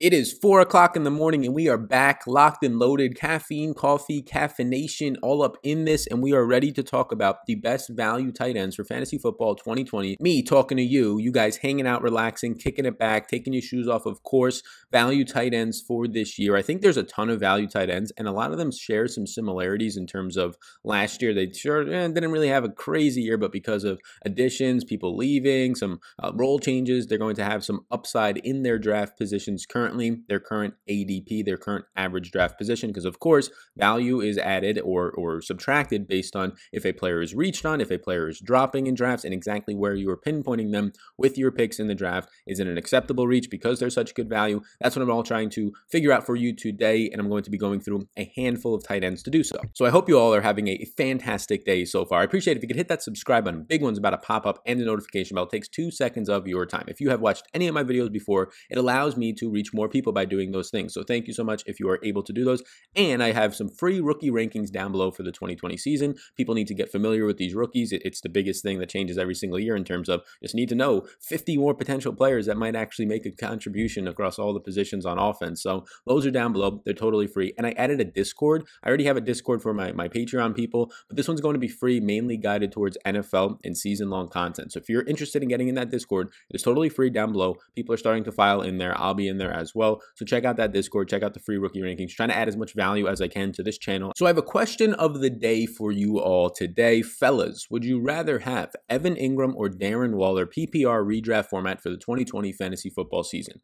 It is 4 o'clock in the morning and we are back, locked and loaded, caffeine, coffee, caffeination, all up in this, and we are ready to talk about the best value tight ends for fantasy football 2020. Me talking to you, you guys hanging out, relaxing, kicking it back, taking your shoes off, of course, value tight ends for this year. I think there's a ton of value tight ends, and a lot of them share some similarities in terms of last year. They sure didn't really have a crazy year, but because of additions, people leaving, some role changes, they're going to have some upside in their draft positions currently. Their current ADP, their current average draft position, because of course value is added or subtracted based on if a player is reached on, if a player is dropping in drafts, and exactly where you are pinpointing them with your picks in the draft. Is it an acceptable reach because they're such good value? That's what I'm all trying to figure out for you today, and I'm going to be going through a handful of tight ends to do so. So I hope you all are having a fantastic day so far. I appreciate it if you could hit that subscribe button. Big one's about to pop up, and the notification bell. It takes 2 seconds of your time. If you have watched any of my videos before, it allows me to reach more people by doing those things. So thank you so much if you are able to do those. And I have some free rookie rankings down below for the 2020 season. People need to get familiar with these rookies. It's the biggest thing that changes every single year in terms of just need to know 50 more potential players that might actually make a contribution across all the positions on offense. So those are down below. They're totally free. And I added a Discord. I already have a Discord for my Patreon people, but this one's going to be free, mainly guided towards NFL and season-long content. So if you're interested in getting in that Discord, it's totally free down below. People are starting to file in there. I'll be in there as well. So check out that Discord, check out the free rookie rankings, trying to add as much value as I can to this channel. So I have a question of the day for you all today. Fellas, would you rather have Evan Ingram or Darren Waller PPR redraft format for the 2020 fantasy football season?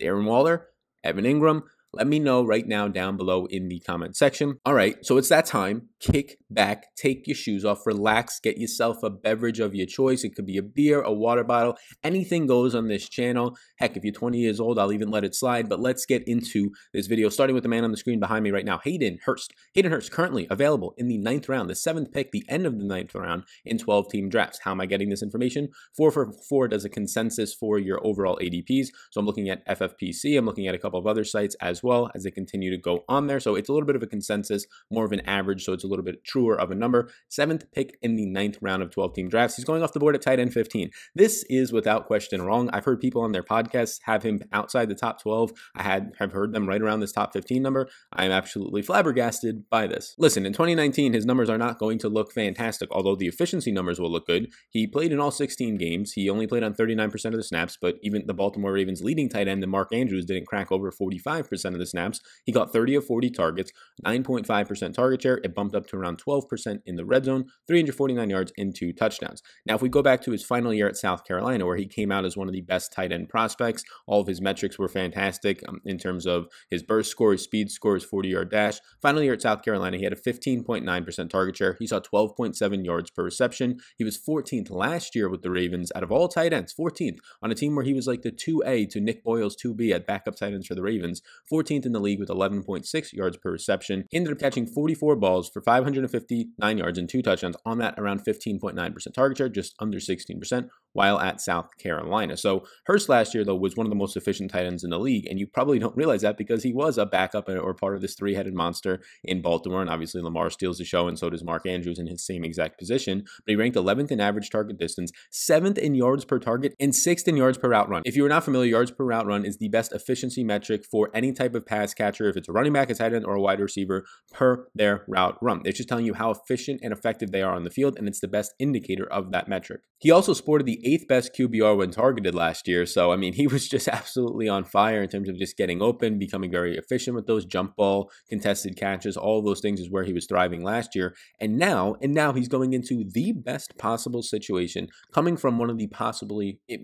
Darren Waller, Evan Ingram? Let me know right now down below in the comment section. All right, so it's that time. Kick back, take your shoes off, relax, get yourself a beverage of your choice. It could be a beer, a water bottle, anything goes on this channel. Heck, if you're 20 years old, I'll even let it slide. But let's get into this video, starting with the man on the screen behind me right now, Hayden Hurst. Hayden Hurst currently available in the 9th round, the 7th pick, the end of the 9th round in 12-team drafts. How am I getting this information? 4 for 4 does a consensus for your overall ADPs. So I'm looking at FFPC. I'm looking at a couple of other sites as well as they continue to go on there. So it's a little bit of a consensus, more of an average, so it's a little bit truer of a number. 7th pick in the 9th round of 12-team drafts. He's going off the board at tight end 15. This is without question wrong. I've heard people on their podcasts have him outside the top 12. I have heard them right around this top 15 number. I am absolutely flabbergasted by this. Listen, in 2019, his numbers are not going to look fantastic, although the efficiency numbers will look good. He played in all 16 games. He only played on 39% of the snaps, but even the Baltimore Ravens leading tight end, Mark Andrews, didn't crack over 45% of the snaps. He got 30 of 40 targets, 9.5% target share. It bumped up to around 12% in the red zone, 349 yards and 2 touchdowns. Now, if we go back to his final year at South Carolina, where he came out as one of the best tight end prospects, all of his metrics were fantastic in terms of his burst score, his speed score, his 40-yard dash. Final year at South Carolina, he had a 15.9% target share. He saw 12.7 yards per reception. He was 14th last year with the Ravens out of all tight ends, 14th on a team where he was like the 2A to Nick Boyle's 2B at backup tight ends for the Ravens. 14th in the league with 11.6 yards per reception. Ended up catching 44 balls for 559 yards and 2 touchdowns on that around 15.9% target share, just under 16%, while at South Carolina. So Hurst last year, though, was one of the most efficient tight ends in the league, and you probably don't realize that because he was a backup or part of this three-headed monster in Baltimore, and obviously Lamar steals the show, and so does Mark Andrews in his same exact position, but he ranked 11th in average target distance, 7th in yards per target, and 6th in yards per route run. If you are not familiar, yards per route run is the best efficiency metric for any type of pass catcher, if it's a running back, a tight end, or a wide receiver, per their route run. It's just telling you how efficient and effective they are on the field, and it's the best indicator of that metric. He also sported the 8th best QBR when targeted last year, so I mean, he was just absolutely on fire in terms of just getting open, becoming very efficient with those jump ball, contested catches, all of those things is where he was thriving last year, and now he's going into the best possible situation, coming from one of the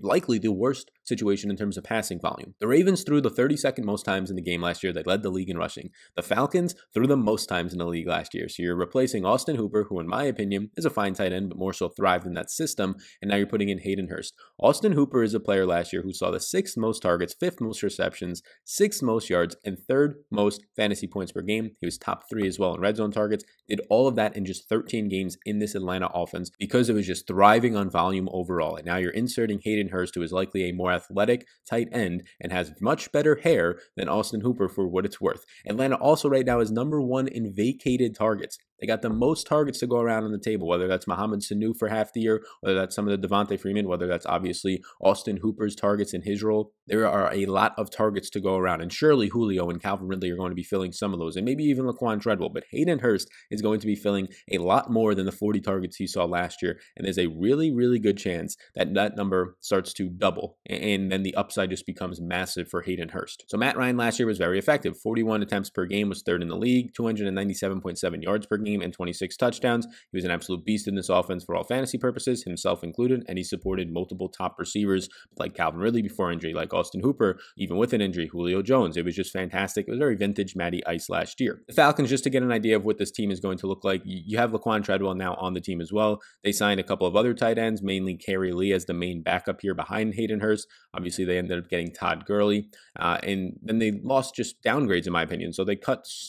likely the worst situation in terms of passing volume. The Ravens threw the 32nd most times in the game last year. They led the league in rushing. The Falcons threw the most times in the league last year. So you're replacing Austin Hooper, who in my opinion is a fine tight end, but more so thrived in that system. And now you're putting in Hayden Hurst. Austin Hooper is a player last year who saw the 6th most targets, 5th most receptions, 6th most yards, and 3rd most fantasy points per game. He was top 3 as well in red zone targets. Did all of that in just 13 games in this Atlanta offense because it was just thriving on volume overall. And now you're inserting Hayden Hurst, who is likely a more athletic tight end and has much better hair than Austin Hooper for what it's worth. Atlanta also right now is number 1 in vacated targets. They got the most targets to go around on the table, whether that's Mohamed Sanu for half the year, whether that's some of the Devontae Freeman, whether that's obviously Austin Hooper's targets in his role. There are a lot of targets to go around, and surely Julio and Calvin Ridley are going to be filling some of those, and maybe even Laquon Treadwell, but Hayden Hurst is going to be filling a lot more than the 40 targets he saw last year, and there's a really, really good chance that that number starts to double, and then the upside just becomes massive for Hayden Hurst. So Matt Ryan last year was very effective. 41 attempts per game, was third in the league, 297.7 yards per game, and 26 touchdowns. He was an absolute beast in this offense for all fantasy purposes, himself included, and he supported multiple top receivers like Calvin Ridley before injury, like Austin Hooper, even with an injury, Julio Jones. It was just fantastic. It was very vintage Matty Ice last year. The Falcons, just to get an idea of what this team is going to look like, you have Laquon Treadwell now on the team as well. They signed a couple of other tight ends, mainly Carrie Lee as the main backup here behind Hayden Hurst. Obviously, they ended up getting Todd Gurley, and then they lost just downgrades, in my opinion. So they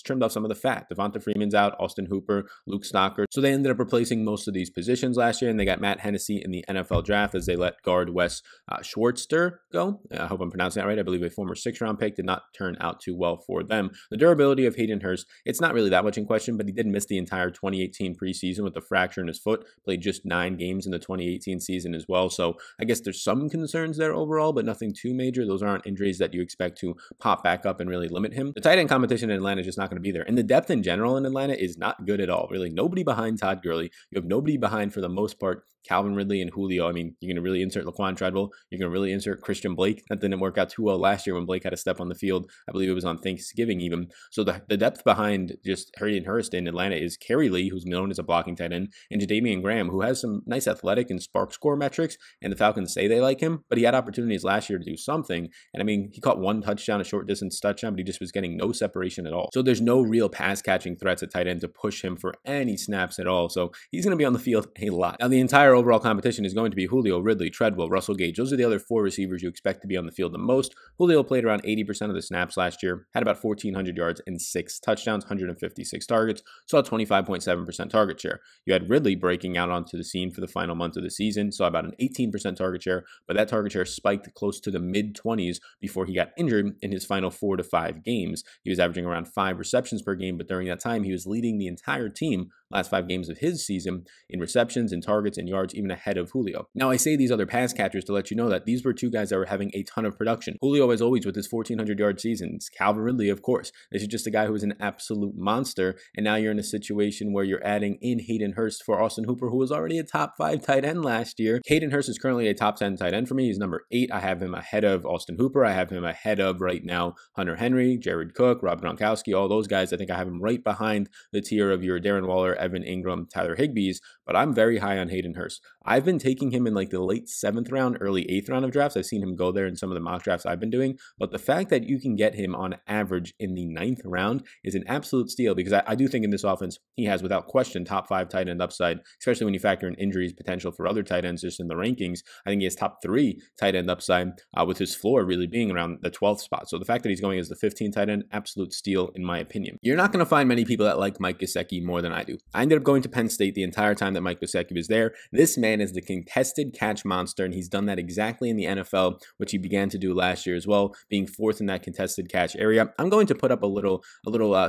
trimmed off some of the fat. Devonta Freeman's out, Austin Hooper, Luke Stocker. So they ended up replacing most of these positions last year, and they got Matt Hennessy in the NFL draft as they let guard Wes Schwartzer go. I hope I'm pronouncing that right. I believe a former sixth-round pick did not turn out too well for them. The durability of Hayden Hurst, it's not really that much in question, but he did miss the entire 2018 preseason with a fracture in his foot, played just 9 games in the 2018 season as well. So I guess there's some concerns there overall, but nothing too major. Those aren't injuries that you expect to pop back up and really limit him. The tight end competition in Atlanta is just not going to be there, and the depth in general in Atlanta is not good at all. Really, nobody behind Todd Gurley. You have nobody behind, for the most part, Calvin Ridley and Julio. I mean, you're going to really insert Laquan Treadwell. You're going to really insert Christian Blake. That didn't work out too well last year when Blake had a step on the field. I believe it was on Thanksgiving even. So the depth behind just Hayden Hurst in Atlanta is Carrie Lee, who's known as a blocking tight end, and Jadavian Graham, who has some nice athletic and spark score metrics, and the Falcons say they like him, but he had opportunities last year to do something. And I mean, he caught one touchdown, a short distance touchdown, but he just was getting no separation at all. So there's no real pass catching threats at tight end to push him for any snaps at all. So he's going to be on the field a lot. Now, the entire overall competition is going to be Julio, Ridley, Treadwell, Russell Gage. Those are the other 4 receivers you expect to be on the field the most. Julio played around 80% of the snaps last year, had about 1,400 yards and 6 touchdowns, 156 targets, saw 25.7% target share. You had Ridley breaking out onto the scene for the final month of the season, saw about an 18% target share, but that target share spiked close to the mid-20s before he got injured in his final 4 to 5 games. He was averaging around 5 receptions per game, but during that time, he was leading the entire team last 5 games of his season in receptions and targets and yards, even ahead of Julio. Now, I say these other pass catchers to let you know that these were 2 guys that were having a ton of production. Julio, as always, with his 1,400 yard seasons. Calvin Ridley, of course. This is just a guy who is an absolute monster. And now you're in a situation where you're adding in Hayden Hurst for Austin Hooper, who was already a top 5 tight end last year. Hayden Hurst is currently a top 10 tight end for me. He's number 8. I have him ahead of Austin Hooper. I have him ahead of right now Hunter Henry, Jared Cook, Rob Gronkowski, all those guys. I think I have him right behind the tier of your Darren Waller, Evan Ingram, Tyler Higbee's, but I'm very high on Hayden Hurst. I've been taking him in like the late 7th round, early 8th round of drafts. I've seen him go there in some of the mock drafts I've been doing, but the fact that you can get him on average in the 9th round is an absolute steal, because I do think in this offense, he has without question top 5 tight end upside, especially when you factor in injuries potential for other tight ends just in the rankings. I think he has top 3 tight end upside with his floor really being around the 12th spot. So the fact that he's going as the 15th tight end, absolute steal in my opinion. You're not going to find many people that like Mike Gesicki more than I do. I ended up going to Penn State the entire time that Mike Gesicki was there. This man is the contested catch monster, and he's done that exactly in the NFL, which he began to do last year as well, being 4th in that contested catch area. I'm going to put up a little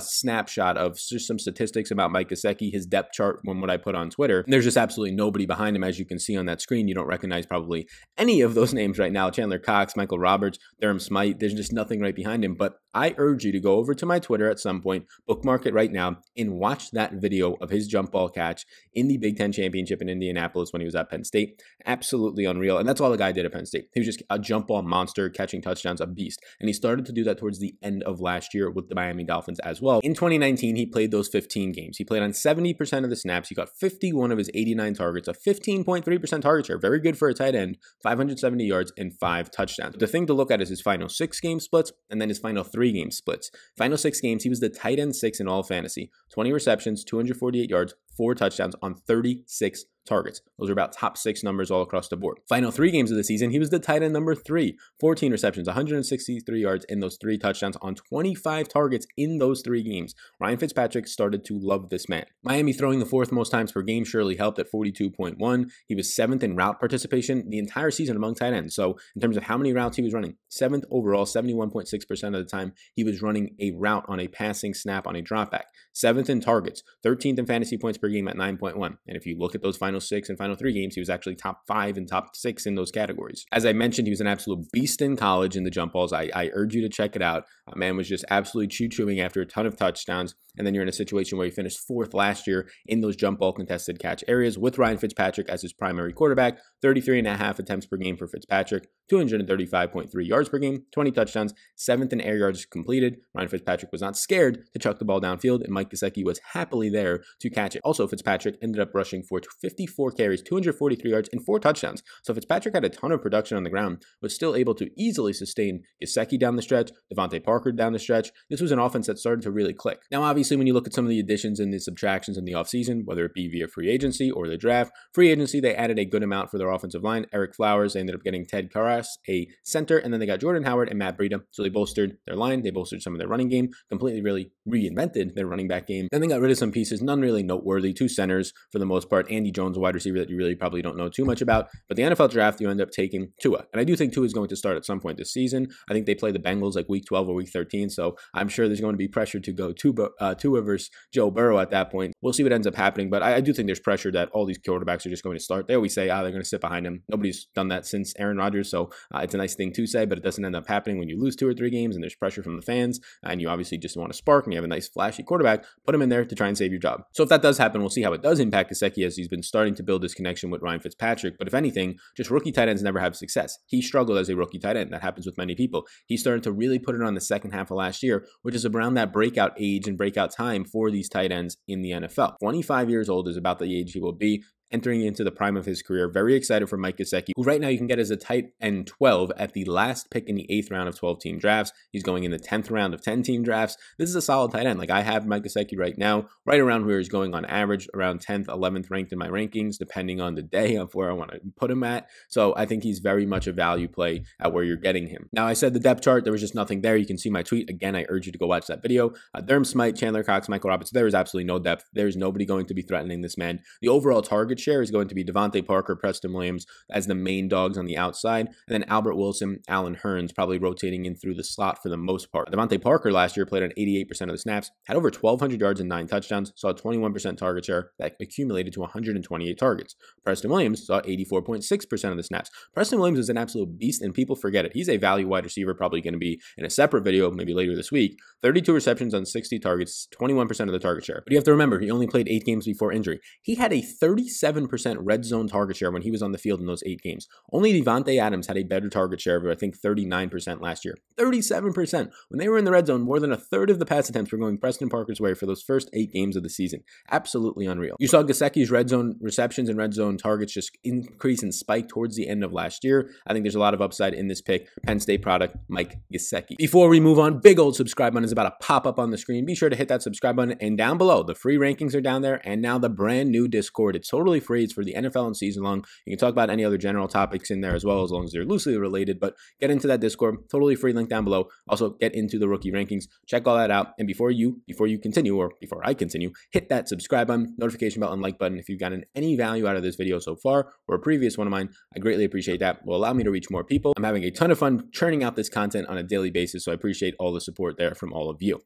snapshot of just some statistics about Mike Gesicki, his depth chart, when what I put on Twitter. And there's just absolutely nobody behind him, as you can see on that screen. You don't recognize probably any of those names right now. Chandler Cox, Michael Roberts, Durham Smythe. There's just nothing right behind him. But I urge you to go over to my Twitter at some point, bookmark it right now, and watch that video of his jump ball catch in the Big Ten Championship in Indianapolis when he was at Penn State. Absolutely unreal. And that's all the guy did at Penn State. He was just a jump ball monster, catching touchdowns, a beast. And he started to do that towards the end of last year with the Miami Dolphins as well. In 2019, he played those 15 games. He played on 70% of the snaps. He got 51 of his 89 targets, a 15.3% target share. Very good for a tight end, 570 yards and 5 touchdowns. The thing to look at is his final 6 game splits and then his final 3 game splits. Final 6 games, he was the tight end 6 in all fantasy, 20 receptions, 248 yards, 4 touchdowns on 36 targets. Those are about top 6 numbers all across the board. Final 3 games of the season, he was the tight end number 3, 14 receptions, 163 yards in those 3 touchdowns on 25 targets in those 3 games. Ryan Fitzpatrick started to love this man. Miami throwing the 4th most times per game surely helped at 42.1. He was 7th in route participation the entire season among tight ends. So in terms of how many routes he was running, 7th overall, 71.6% of the time he was running a route on a passing snap on a dropback. 7th in targets, 13th in fantasy points per game at 9.1. And if you look at those final 6 and final 3 games, he was actually top 5 and top 6 in those categories. As I mentioned, he was an absolute beast in college in the jump balls. I urge you to check it out. Man was just absolutely chewing after a ton of touchdowns. And then you're in a situation where he finished 4th last year in those jump ball contested catch areas with Ryan Fitzpatrick as his primary quarterback. 33.5 attempts per game for Fitzpatrick, 235.3 yards per game, 20 touchdowns, 7th in air yards completed. Ryan Fitzpatrick was not scared to chuck the ball downfield, and Mike Gesicki was happily there to catch it. Also, Fitzpatrick ended up rushing for 54 carries, 243 yards, and 4 touchdowns. So Fitzpatrick had a ton of production on the ground, was still able to easily sustain Gesicki down the stretch, DeVante Parker down the stretch. This was an offense that started to really click. Now, obviously, when you look at some of the additions and the subtractions in the offseason, whether it be via free agency or the draft, free agency, they added a good amount for their offensive line. Eric Flowers, they ended up getting Ted Karras, a center, and then they got Jordan Howard and Matt Breida. So they bolstered their line, they bolstered some of their running game, completely really reinvented their running back game. Then they got rid of some pieces, none really noteworthy, 2 centers for the most part, Andy Jones, wide receiver that you really probably don't know too much about. But the NFL draft, you end up taking Tua. And I do think Tua is going to start at some point this season. I think they play the Bengals like week 12 or week 13. So I'm sure there's going to be pressure to go Tua versus Joe Burrow at that point. We'll see what ends up happening. But I do think there's pressure that all these quarterbacks are just going to start. They always say, they're going to sit behind him. Nobody's done that since Aaron Rodgers. So it's a nice thing to say, but it doesn't end up happening when you lose 2 or 3 games and there's pressure from the fans and you obviously just want to spark and you have a nice flashy quarterback, put him in there to try and save your job. So if that does happen, we'll see how it does impact Gesicki as he's been starting to build his connection with Ryan Fitzpatrick. But if anything, just rookie tight ends never have success. He struggled as a rookie tight end. That happens with many people. He started to really put it on the second half of last year, which is around that breakout age and breakout time for these tight ends in the NFL. 25 years old is about the age he will be entering into the prime of his career. Very excited for Mike Gesicki, who right now you can get as a tight end 12 at the last pick in the 8th round of 12-team drafts. He's going in the 10th round of 10-team drafts. This is a solid tight end. Like, I have Mike Gesicki right now, right around where he's going on average, around 10th, 11th ranked in my rankings, depending on the day of where I want to put him at. So I think he's very much a value play at where you're getting him. Now, I said the depth chart, there was just nothing there. You can see my tweet. Again, I urge you to go watch that video. Durham Smythe, Chandler Cox, Michael Roberts, there is absolutely no depth. There's nobody going to be threatening this man. The overall target share is going to be DeVante Parker, Preston Williams as the main dogs on the outside, and then Albert Wilson, Allen Hurns probably rotating in through the slot for the most part. DeVante Parker last year played on 88% of the snaps, had over 1,200 yards and 9 touchdowns, saw a 21% target share that accumulated to 128 targets. Preston Williams saw 84.6% of the snaps. Preston Williams is an absolute beast, and people forget it. He's a value wide receiver, probably going to be in a separate video maybe later this week. 32 receptions on 60 targets, 21% of the target share. But you have to remember, he only played 8 games before injury. He had a 37% red zone target share when he was on the field in those 8 games. Only Devontae Adams had a better target share of, I think, 39% last year. 37%. When they were in the red zone, more than a third of the pass attempts were going Preston Parker's way for those first 8 games of the season. Absolutely unreal. You saw Gesicki's red zone receptions and red zone targets just increase and spike towards the end of last year. I think there's a lot of upside in this pick. Penn State product, Mike Gesicki. Before we move on, big old subscribe button is about to pop up on the screen. Be sure to hit that subscribe button, and down below, the free rankings are down there, and now the brand new Discord. It's totally free. It's for the NFL and season long. You can talk about any other general topics in there as well, as long as they're loosely related, but get into that Discord, totally free, link down below. Also get into the rookie rankings, check all that out. And before you continue, or before I continue, hit that subscribe button, notification bell, and like button if you've gotten any value out of this video so far or a previous one of mine. I greatly appreciate that. It will allow me to reach more people. I'm having a ton of fun churning out this content on a daily basis, so I appreciate all the support there from all of you.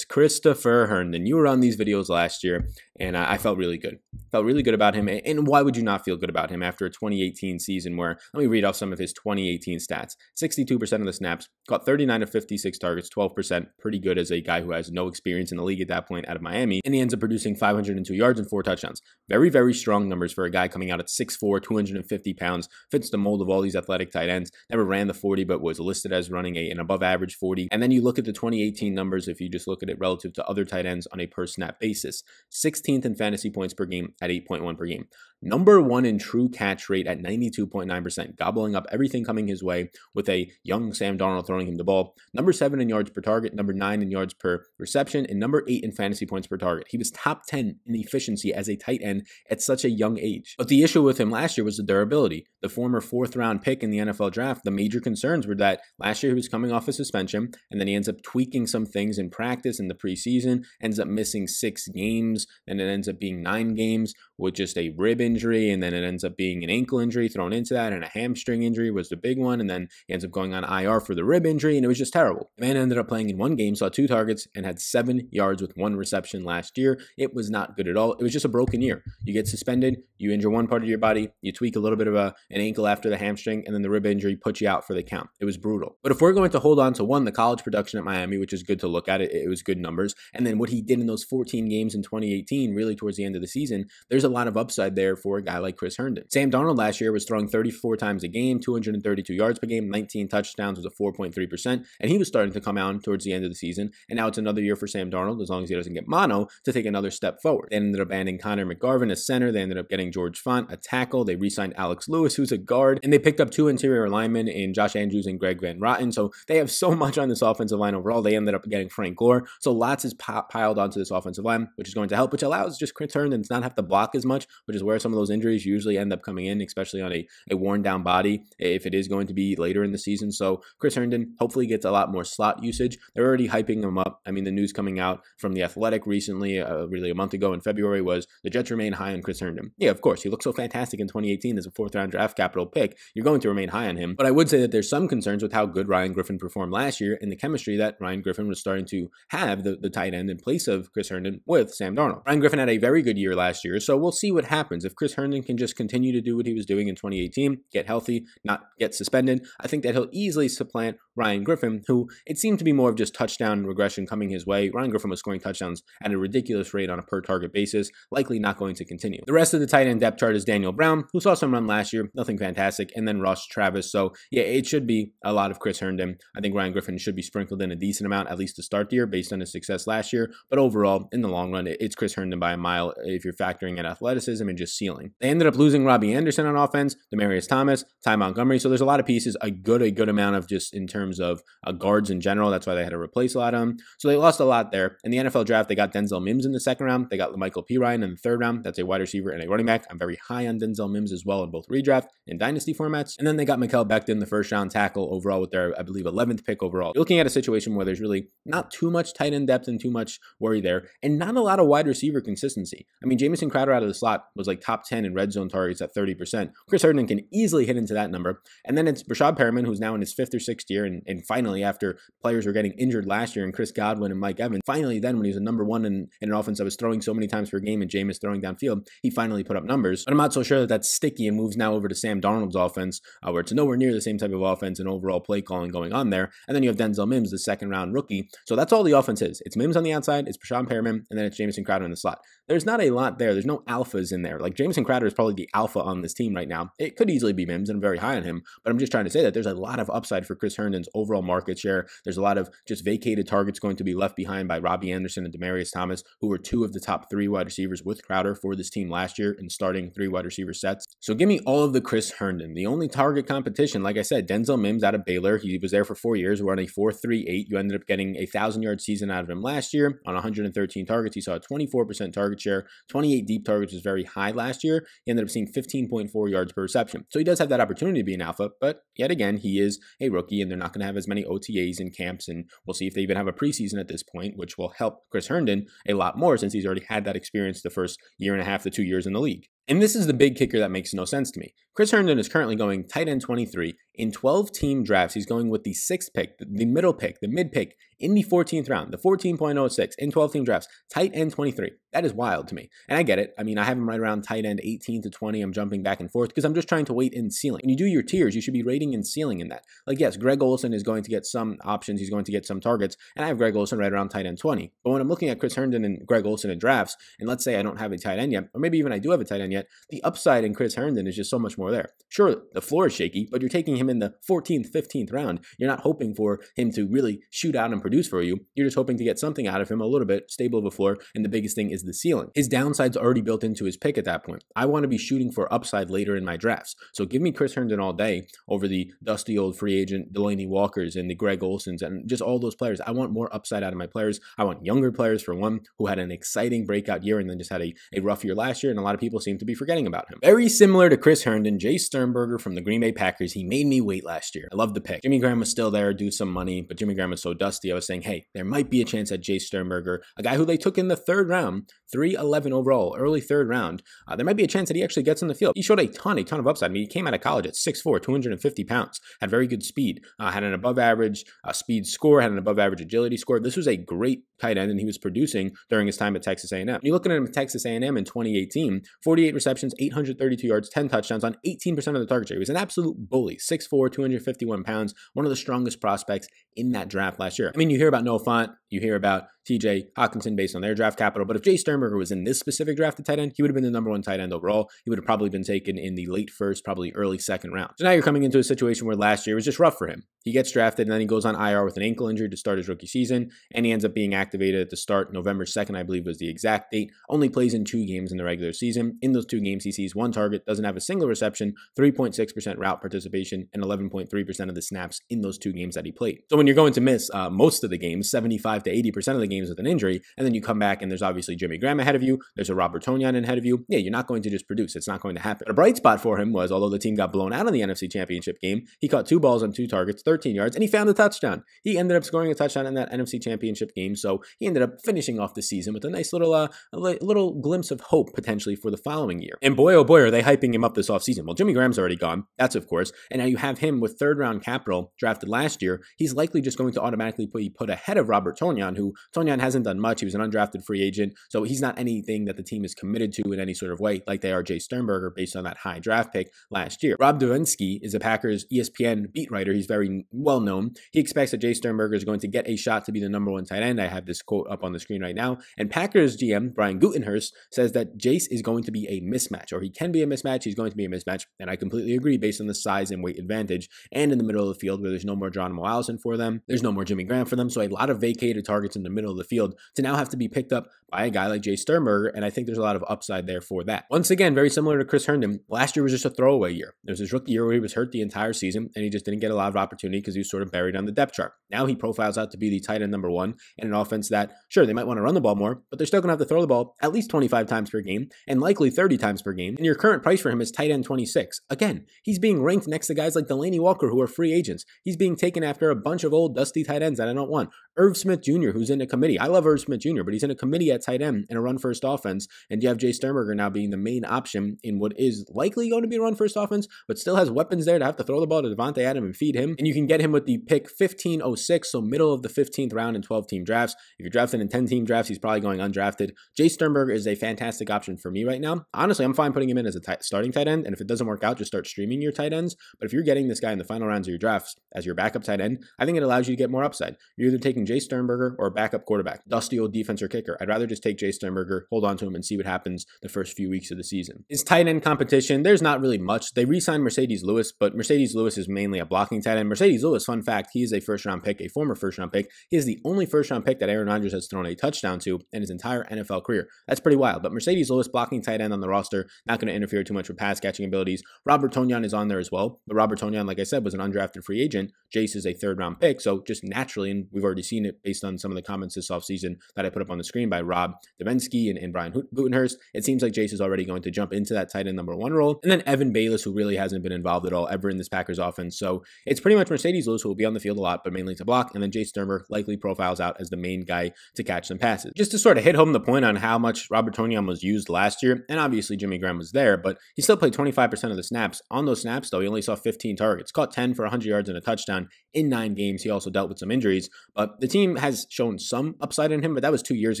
Christopher Herndon. You were on these videos last year, and I felt really good. Felt really good about him, and why would you not feel good about him after a 2018 season where, let me read off some of his 2018 stats. 62% of the snaps, got 39 of 56 targets, 12%, pretty good as a guy who has no experience in the league at that point out of Miami, and he ends up producing 502 yards and 4 touchdowns. Very, very strong numbers for a guy coming out at 6'4", 250 pounds, fits the mold of all these athletic tight ends, never ran the 40, but was listed as running an above average 40, and then you look at the 2018 2018 numbers if you just look at it relative to other tight ends on a per snap basis. 16th in fantasy points per game at 8.1 per game. Number one in true catch rate at 92.9%, gobbling up everything coming his way with a young Sam Darnold throwing him the ball. Number 7 in yards per target, number 9 in yards per reception, and number 8 in fantasy points per target. He was top 10 in efficiency as a tight end at such a young age. But the issue with him last year was the durability. The former 4th round pick in the NFL draft, the major concerns were that last year he was coming off a suspension, and then he ends up tweaking some things in practice in the preseason, ends up missing 6 games, and it ends up being 9 games with just a rib injury, and then it ends up being an ankle injury thrown into that, and a hamstring injury was the big one, and then he ends up going on IR for the rib injury, and it was just terrible. The man ended up playing in 1 game, saw 2 targets, and had 7 yards with 1 reception last year. It was not good at all. It was just a broken year. You get suspended, you injure one part of your body, you tweak a little bit of an ankle after the hamstring, and then the rib injury puts you out for the count. It was brutal. But if we're going to hold on to the college production at Miami, which is good to look at, it was good numbers, and then what he did in those 14 games in 2018, really towards the end of the season, there's a lot of upside there for a guy like Chris Herndon. Sam Darnold last year was throwing 34 times a game, 232 yards per game, 19 touchdowns with a 4.3%, and he was starting to come out towards the end of the season, and now it's another year for Sam Darnold, as long as he doesn't get mono, to take another step forward. They ended up adding Connor McGarvin, a center. They ended up getting George Font, a tackle. They re-signed Alex Lewis, who's a guard, and they picked up 2 interior linemen in Josh Andrews and Greg Van Rotten, so they have so much on this offensive line overall. They ended up getting Frank Gore, so lots is piled onto this offensive line, which is going to help, which allows just Chris Herndon to not have to block as much, which is where some of those injuries usually end up coming in, especially on a worn down body, if it is going to be later in the season. So Chris Herndon hopefully gets a lot more slot usage. They're already hyping him up. I mean, the news coming out from The Athletic recently, really a month ago in February, was the Jets remain high on Chris Herndon. Yeah, of course, he looked so fantastic in 2018 as a 4th round draft capital pick. You're going to remain high on him, but I would say that there's some concerns with how good Ryan Griffin performed last year and the chemistry that Ryan Griffin was starting to have, the tight end in place of Chris Herndon with Sam Darnold. Ryan Griffin had a very good year last year, so we'll see what happens. If Chris Herndon can just continue to do what he was doing in 2018, get healthy, not get suspended, I think that he'll easily supplant Ryan Griffin, who it seemed to be more of just touchdown regression coming his way. Ryan Griffin was scoring touchdowns at a ridiculous rate on a per target basis, likely not going to continue. The rest of the tight end depth chart is Daniel Brown, who saw some run last year, nothing fantastic, and then Ross Travis. So yeah, it should be a lot of Chris Herndon. I think Ryan Griffin should be sprinkled in a decent amount, at least to start the year, based on his success last year. But overall, in the long run, it's Chris Herndon by a mile if you're factoring in athleticism and just ceiling. They ended up losing Robbie Anderson on offense, Demaryius Thomas, Ty Montgomery. So there's a lot of pieces, a good amount of just in terms of guards in general. That's why they had to replace a lot of them. So they lost a lot there. In the NFL draft, they got Denzel Mims in the 2nd round. They got Michael P. Ryan in the 3rd round. That's a wide receiver and a running back. I'm very high on Denzel Mims as well in both redraft and dynasty formats. And then they got Mikael Becton in the 1st round tackle overall with their, I believe, 11th pick overall. You're looking at a situation where there's really not too much tight end depth and too much worry there, and not a lot of wide receiver consistency. I mean, Jamison Crowder out of the slot was like top 10 in red zone targets at 30%. Chris Herndon can easily hit into that number. And then it's Rashad Perriman, who's now in his 5th or 6th year, and finally, after players were getting injured last year, and Chris Godwin and Mike Evans, finally then when he was a number 1 in an offense that was throwing so many times per game and Jameis throwing downfield, he finally put up numbers. But I'm not so sure that that's sticky and moves now over to Sam Darnold's offense, where it's nowhere near the same type of offense and overall play calling going on there. And then you have Denzel Mims, the 2nd round rookie. So that's all the offense is. It's Mims on the outside, it's Prashant Perriman, and then it's Jamison Crowder in the slot. There's not a lot there. There's no alphas in there. Like Jamison Crowder is probably the alpha on this team right now. It could easily be Mims, and I'm very high on him, but I'm just trying to say that there's a lot of upside for Chris Herndon's overall market share. There's a lot of just vacated targets going to be left behind by Robbie Anderson and Demaryius Thomas, who were 2 of the top 3 wide receivers with Crowder for this team last year in starting 3 wide receiver sets. So give me all of the Chris Herndon. The only target competition, like I said, Denzel Mims out of Baylor. He was there for 4 years. We're on a 4-3-8. You ended up getting a 1,000-yard season out of him last year on 113 targets. He saw a 24% target share. 28 deep targets was very high last year. He ended up seeing 15.4 yards per reception. So he does have that opportunity to be an alpha, but yet again, he is a rookie, and they're not going to have as many OTAs in camps, and we'll see if they even have a preseason at this point, which will help Chris Herndon a lot more since he's already had that experience the first year and a half to 2 years in the league. And this is the big kicker that makes no sense to me. Chris Herndon is currently going tight end 23. In 12-team drafts, he's going with the 6th pick, the middle pick, the mid pick in the 14th round, the 14.06 in 12-team drafts, tight end 23. That is wild to me. And I get it. I mean, I have him right around tight end 18 to 20. I'm jumping back and forth because I'm just trying to wait in ceiling. When you do your tiers, you should be rating in ceiling in that. Like, yes, Greg Olsen is going to get some options. He's going to get some targets. And I have Greg Olsen right around tight end 20. But when I'm looking at Chris Herndon and Greg Olsen in drafts, and let's say I don't have a tight end yet, or maybe even I do have a tight end yet, at, the upside in Chris Herndon is just so much more there. Sure, the floor is shaky, but you're taking him in the 14th, 15th round. You're not hoping for him to really shoot out and produce for you. You're just hoping to get something out of him, a little bit stable of a floor, and the biggest thing is the ceiling. His downside's already built into his pick at that point. I want to be shooting for upside later in my drafts. So give me Chris Herndon all day over the dusty old free agent Delaney Walkers and the Greg Olsons and just all those players. I want more upside out of my players. I want younger players, for one, who had an exciting breakout year and then just had a rough year last year, and a lot of people seem to be forgetting about him. Very similar to Chris Herndon, Jay Sternberger from the Green Bay Packers. He made me wait last year. I love the pick. Jimmy Graham was still there, due some money, but Jimmy Graham was so dusty. I was saying, hey, there might be a chance at Jay Sternberger, a guy who they took in the 3rd round, 311 overall, early 3rd round. There might be a chance that he actually gets on the field. He showed a ton of upside. I mean, he came out of college at 6'4", 250 pounds, had very good speed, had an above average speed score, had an above average agility score. This was a great tight end, and he was producing during his time at Texas A&M. You're looking at him at Texas A&M in 2018, 48 receptions, 832 yards, 10 touchdowns on 18% of the target share. He was an absolute bully, 6'4", 251 pounds, one of the strongest prospects in that draft last year. I mean, you hear about Noah Fant, you hear about TJ Hawkinson based on their draft capital, but if Jay Sternberger was in this specific drafted tight end, he would have been the number 1 tight end overall. He would have probably been taken in the late 1st, probably early 2nd round. So now you're coming into a situation where last year was just rough for him. He gets drafted and then he goes on IR with an ankle injury to start his rookie season, and he ends up being activated at the start. November 2nd, I believe, was the exact date. Only plays in 2 games in the regular season. In those 2 games, he sees 1 target, doesn't have a single reception, 3.6% route participation, and 11.3% of the snaps in those 2 games that he played. So when you're going to miss most of the games, 75 to 80% of the games with an injury, and then you come back and there's obviously Jimmy Graham ahead of you, there's a Robert Tonyan ahead of you, yeah, you're not going to just produce. It's not going to happen. But a bright spot for him was, although the team got blown out of the NFC Championship game, he caught 2 balls on 2 targets, 13 yards, and he found a touchdown. He ended up scoring a touchdown in that NFC Championship game, so he ended up finishing off the season with a nice little glimpse of hope, potentially, for the following year. And boy, oh boy, are they hyping him up this offseason. Well, Jimmy Graham's already gone, that's of course, and now you have him with 3rd round capital drafted last year. He's likely just going to automatically be put ahead of Robert Tonyan, who Tonyan hasn't done much. He was an undrafted free agent, so he's not anything that the team is committed to in any sort of way, like they are Jay Sternberger based on that high draft pick last year. Rob Davinsky is a Packers ESPN beat writer. He's very well known. He expects that Jay Sternberger is going to get a shot to be the number 1 tight end. I have this quote up on the screen right now. And Packers GM Brian Gutenhurst says that Jace is going to be a mismatch, or he can be a mismatch. He's going to be a mismatch. And I completely agree based on the size and weight advantage. And in the middle of the field where there's no more Geronimo Allison for them, there's no more Jimmy Graham for them. So a lot of vacated targets in the middle of the field to now have to be picked up by a guy like Jay Sternberger. And I think there's a lot of upside there for that. Once again, very similar to Chris Herndon, last year was just a throwaway year. There was his rookie year where he was hurt the entire season and he just didn't get a lot of opportunity because he was sort of buried on the depth chart. Now he profiles out to be the tight end number 1 in an offense that, sure, they might want to run the ball more, but they're still going to have to throw the ball at least 25 times per game and likely 30 times per game. And your current price for him is tight end 26. Again, he's being ranked next to guys like Delaney Walker, who are free agents. He's being taken after a bunch of old dusty tight ends that I don't want. Irv Smith Jr., who's in a committee. I love Irv Smith Jr., but he's in a committee at tight end in a run-first offense, and you have Jay Sternberger now being the main option in what is likely going to be a run-first offense, but still has weapons there to have to throw the ball to Devontae Adams and feed him. And you can get him with the pick 1506, so middle of the 15th round in 12-team drafts. If you're drafted in 10-team drafts, he's probably going undrafted. Jay Sternberger is a fantastic option for me right now. Honestly, I'm fine putting him in as a starting tight end, and if it doesn't work out, just start streaming your tight ends. But if you're getting this guy in the final rounds of your drafts as your backup tight end, I think it allows you to get more upside. You're either taking Jay Sternberger or a backup quarterback, dusty old defense or kicker. I'd rather just take Jay Sternberger, hold on to him, and see what happens the first few weeks of the season. His tight end competition, there's not really much. They re-signed Mercedes Lewis, but Mercedes Lewis is mainly a blocking tight end. Mercedes Lewis, fun fact, he is a first-round pick, a former first-round pick. He is the only first-round pick that Aaron Rodgers has thrown a touchdown to in his entire NFL career. That's pretty wild, but Mercedes Lewis, blocking tight end on the roster, not going to interfere too much with pass-catching abilities. Robert Tonyan is on there as well, but Robert Tonyan, like I said, was an undrafted free agent. Jace is a 3rd round pick, so just naturally, and we've already seen it based on some of the comments this offseason that I put up on the screen by Rob Davinsky and Brian Gutenhurst, it seems like Jace is already going to jump into that tight end number 1 role. And then Evan Bayliss, who really hasn't been involved at all ever in this Packers offense. So it's pretty much Mercedes Lewis, who will be on the field a lot, but mainly to block. And then Jay Sternberger likely profiles out as the main guy to catch some passes. Just to sort of hit home the point on how much Robert Tonyan was used last year, and obviously Jimmy Graham was there, but he still played 25% of the snaps. On those snaps, though, he only saw 15 targets, caught 10 for 100 yards and a touchdown, in 9 games. He also dealt with some injuries, but the team has shown some upside in him, but that was 2 years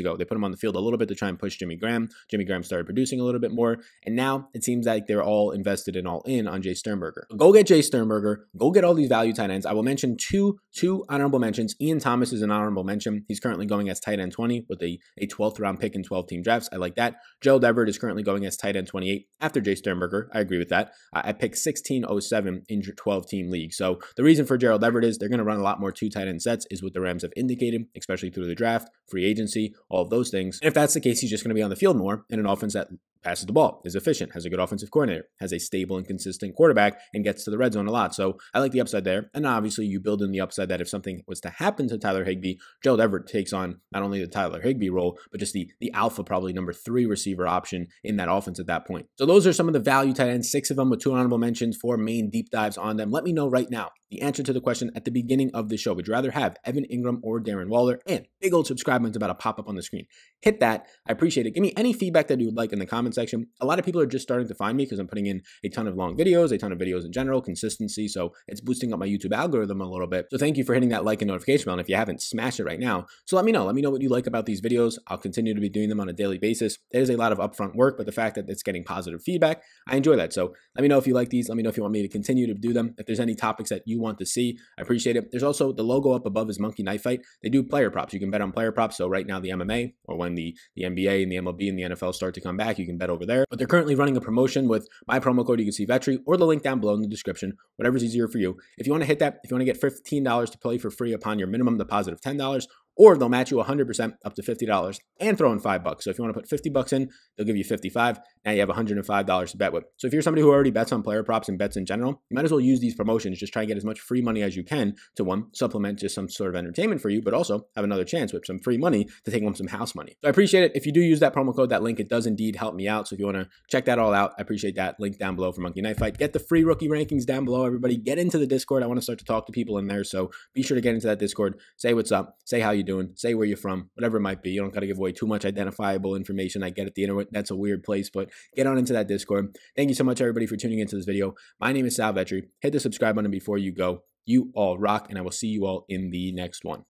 ago. They put him on the field a little bit to try and push Jimmy Graham. Jimmy Graham started producing a little bit more, and now it seems like they're all invested and all in on Jay Sternberger. Go get Jay Sternberger. Go get all these value tight ends. I will mention two honorable mentions. Ian Thomas is an honorable mention. He's currently going as tight end 20 with a 12th round pick in 12-team drafts. I like that. Gerald Everett is currently going as tight end 28 after Jay Sternberger. I agree with that. I picked 1607 in 12-team league. So the reason for Gerald Everett is they're going to run a lot more 2 tight end sets is what the Rams have indicated, especially through the draft, free agency, all of those things. And if that's the case, he's just going to be on the field more in an offense that passes the ball, is efficient, has a good offensive coordinator, has a stable and consistent quarterback, and gets to the red zone a lot. So I like the upside there. And obviously you build in the upside that if something was to happen to Tyler Higbee, Gerald Everett takes on not only the Tyler Higbee role, but just the alpha, probably number 3 receiver option in that offense at that point. So those are some of the value tight ends, 6 of them with 2 honorable mentions, 4 main deep dives on them. Let me know right now the answer to the question at the beginning of the show. Would you rather have Evan Ingram or Darren Waller? And big old subscribe button's about to pop up on the screen. Hit that. I appreciate it. Give me any feedback that you would like in the comment section. A lot of people are just starting to find me because I'm putting in a ton of long videos, a ton of videos in general, consistency. So it's boosting up my YouTube algorithm a little bit. So thank you for hitting that like and notification bell. And if you haven't, smash it right now. So let me know what you like about these videos. I'll continue to be doing them on a daily basis. It is a lot of upfront work, but the fact that it's getting positive feedback, I enjoy that. So let me know if you like these. Let me know if you want me to continue to do them. If there's any topics that you want to see, I appreciate it. There's also the logo up above is Monkey Knife Fight. They do player props. You can bet on player props. So right now the MMA, or when the NBA and the MLB and the NFL start to come back, you can bet over there. But they're currently running a promotion with my promo code. You can see Vetri or the link down below in the description, whatever's easier for you. If you want to hit that, if you want to get $15 to play for free upon your minimum deposit of $10, or they'll match you 100% up to $50 and throw in $5. So if you want to put 50 bucks in, they'll give you 55. Now you have $105 to bet with. So if you're somebody who already bets on player props and bets in general, you might as well use these promotions. Just try and get as much free money as you can to, one, supplement just some sort of entertainment for you, but also have another chance with some free money to take home some house money. So I appreciate it. If you do use that promo code, that link, it does indeed help me out. So if you want to check that all out, I appreciate that. Link down below for Monkey Knife Fight. Get the free rookie rankings down below, everybody. Get into the Discord. I want to start to talk to people in there. So be sure to get into that Discord. Say what's up. Say how you doing, say where you're from, whatever it might be. You don't got to give away too much identifiable information. I get it, the internet, that's a weird place, but get on into that Discord. Thank you so much, everybody, for tuning into this video. My name is Sal Vetri. Hit the subscribe button before you go. You all rock, and I will see you all in the next one.